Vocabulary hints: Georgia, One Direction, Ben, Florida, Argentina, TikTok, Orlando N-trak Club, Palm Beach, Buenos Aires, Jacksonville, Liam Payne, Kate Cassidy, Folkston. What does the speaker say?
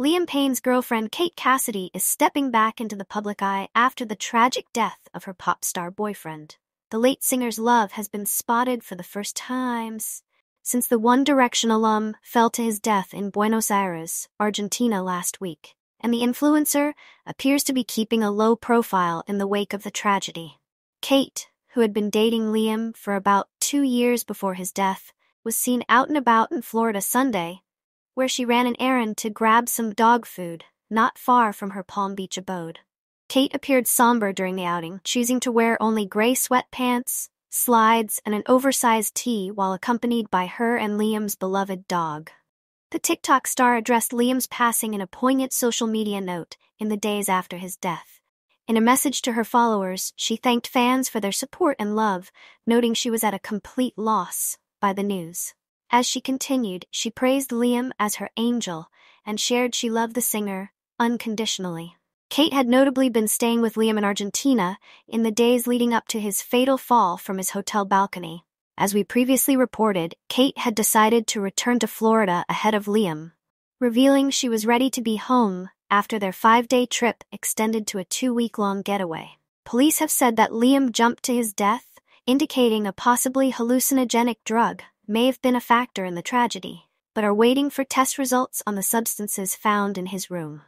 Liam Payne's girlfriend Kate Cassidy is stepping back into the public eye after the tragic death of her pop star boyfriend. The late singer's love has been spotted for the first time since the One Direction alum fell to his death in Buenos Aires, Argentina last week, and the influencer appears to be keeping a low profile in the wake of the tragedy. Kate, who had been dating Liam for about 2 years before his death, was seen out and about in Florida Sunday, where she ran an errand to grab some dog food, not far from her Palm Beach abode. Kate appeared somber during the outing, choosing to wear only gray sweatpants, slides, and an oversized tee while accompanied by her and Liam's beloved dog. The TikTok star addressed Liam's passing in a poignant social media note in the days after his death. In a message to her followers, she thanked fans for their support and love, noting she was at a complete loss by the news. As she continued, she praised Liam as her angel and shared she loved the singer unconditionally. Kate had notably been staying with Liam in Argentina in the days leading up to his fatal fall from his hotel balcony. As we previously reported, Kate had decided to return to Florida ahead of Liam, revealing she was ready to be home after their 5-day trip extended to a 2-week-long getaway. Police have said that Liam jumped to his death, indicating a possibly hallucinogenic drug may have been a factor in the tragedy, but are waiting for test results on the substances found in his room.